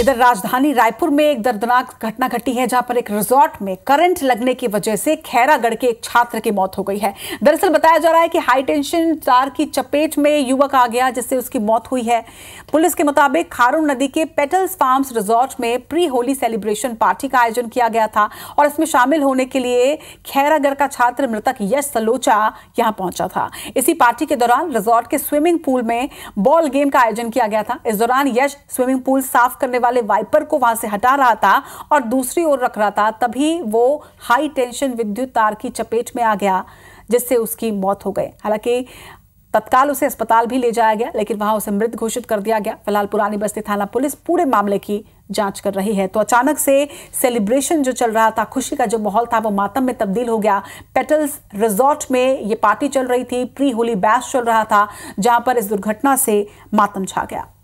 इधर राजधानी रायपुर में एक दर्दनाक घटना घटी है, जहां पर एक रिजॉर्ट में करंट लगने की वजह से खैरागढ़ के एक छात्र की मौत हो गई है। दरअसल बताया जा रहा है कि हाई टेंशन तार की चपेट में युवक आ गया, जिससे उसकी मौत हुई है। पुलिस के मुताबिक खारून नदी के पेटल्स फार्म्स रिजॉर्ट में प्री होली सेलिब्रेशन पार्टी का आयोजन किया गया था और इसमें शामिल होने के लिए खैरागढ़ का छात्र मृतक यश सलोचा यहां पहुंचा था। इसी पार्टी के दौरान रिजॉर्ट के स्विमिंग पूल में बॉल गेम का आयोजन किया गया था। इस दौरान यश स्विमिंग पूल साफ करने वाले वाइपर को वहां से हटा रहा था और दूसरी ओर रख रहा था, तभी वो हाई टेंशन विद्युत तार की चपेट में आ गया, जिससे उसकी मौत हो गई। हालांकि तत्काल उसे अस्पताल भी ले जाया गया, लेकिन वहां उसे मृत घोषित कर दिया गया। फिलहाल पुरानी बस्ती थाना पुलिस पूरे मामले की जांच कर रही है। तो अचानक से सेलिब्रेशन जो चल रहा था, खुशी का जो माहौल था, वो मातम में तब्दील हो गया। पेटल्स रिजॉर्ट में ये पार्टी चल रही थी, प्री होली बैश चल रहा था, जहां पर इस दुर्घटना से मातम छा गया।